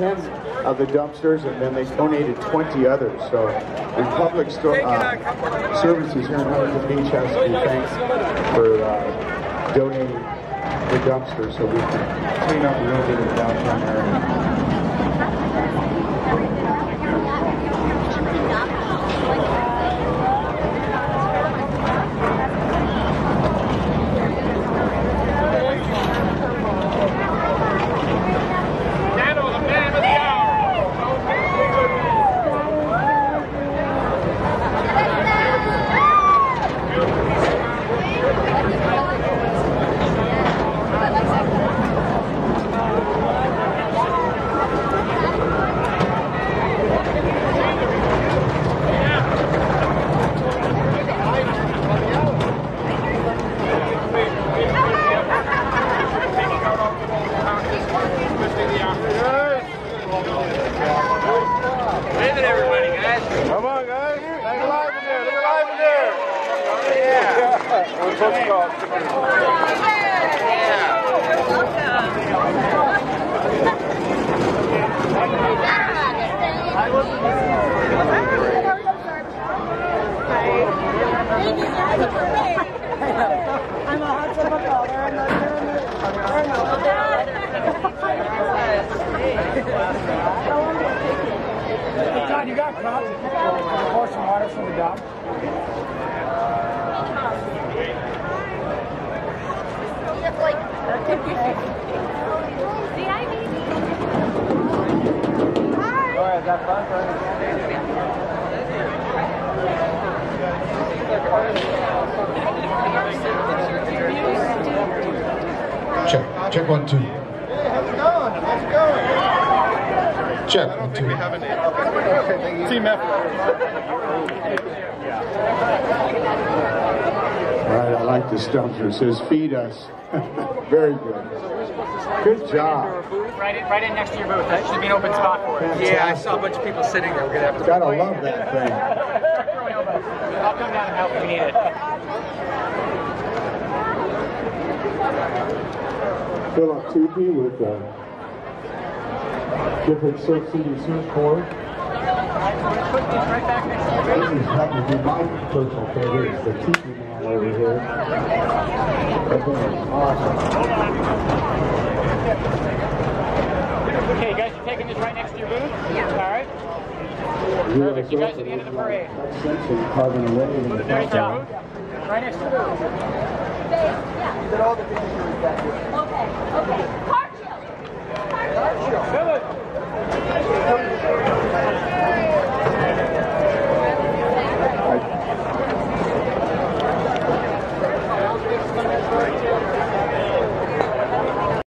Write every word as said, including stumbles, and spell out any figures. ten of the dumpsters, and then they donated twenty others. So the public uh, services here in Huntington Beach has to be thanked for uh, donating the dumpsters so we can clean up a little bit of the downtown area. Check one, two. Hey, how's it going? How's it going? Check I don't one, think two. We have a name. Okay, team effort. All right, I like this dumpster. It says feed us. Very good. Good job. Right in, right in next to your booth. That should be an open spot for it. Yeah, I saw a bunch of people sitting there. We're gonna have to. Gotta love that thing. I'll come down and help if you need it. Philip Tucci with the uh, Gifford Surf City Surf Corps. This is happening to be my personal favorite, is the Tucci man over here. That's awesome. Okay, you guys are taking this right next to your booth? Yeah. All right. Perfect. You guys are at the end of the parade. Great job. Right next to the booth. All the okay, okay. Car chill! Car chill!